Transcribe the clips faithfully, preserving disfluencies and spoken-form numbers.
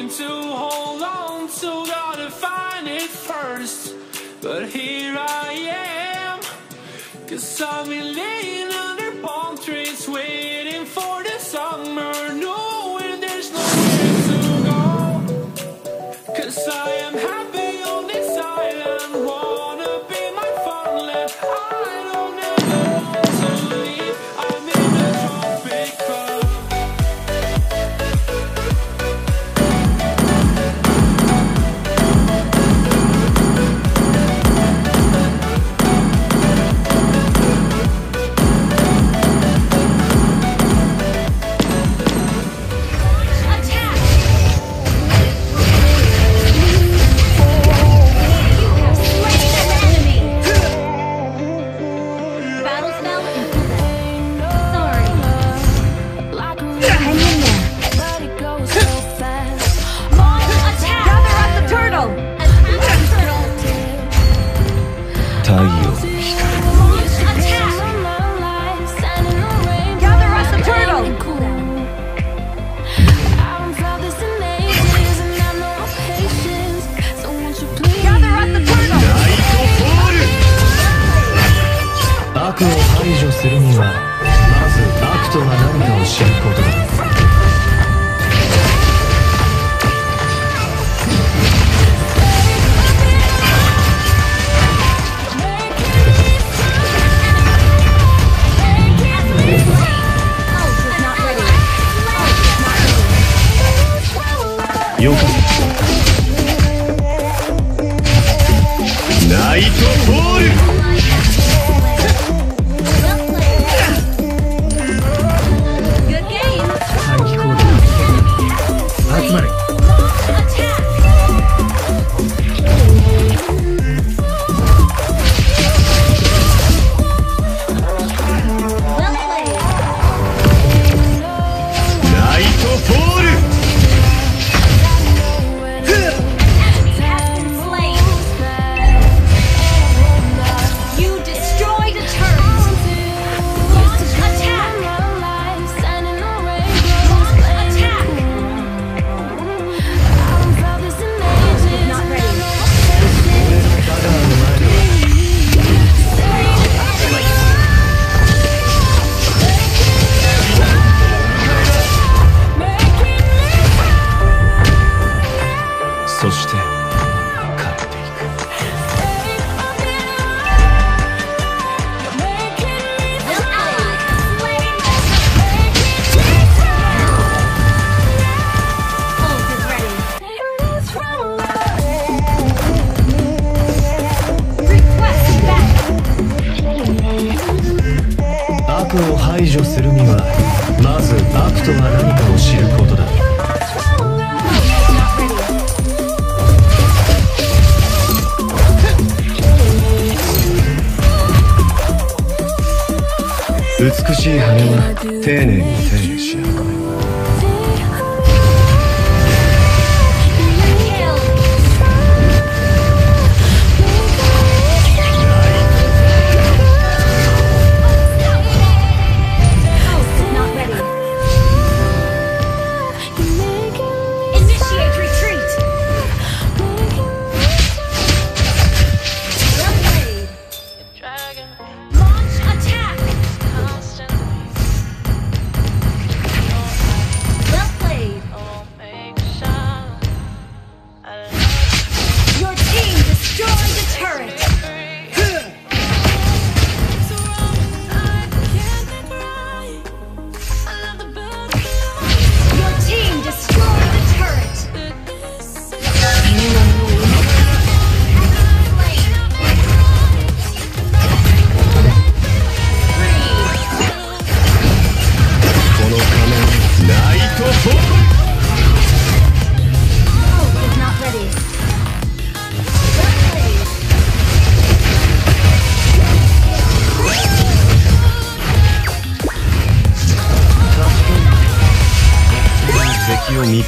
To hold on to, gotta find it first. But here I am, 'cause I've been laying under palm trees waiting for the summer, knowing there's nowhere to go. 'Cause I am happy on this island, wanna be my fun land. I don't ever want to leave. I'm in a tropic club.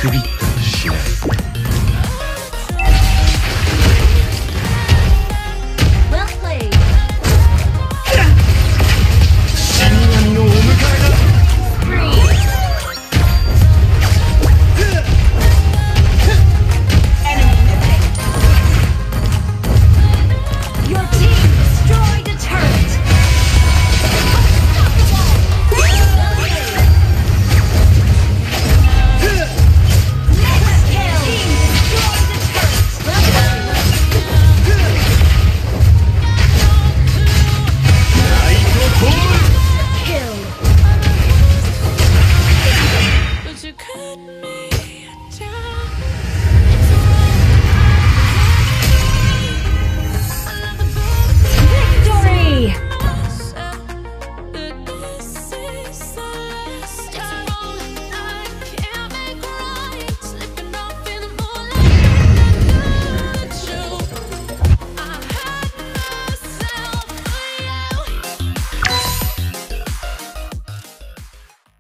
首。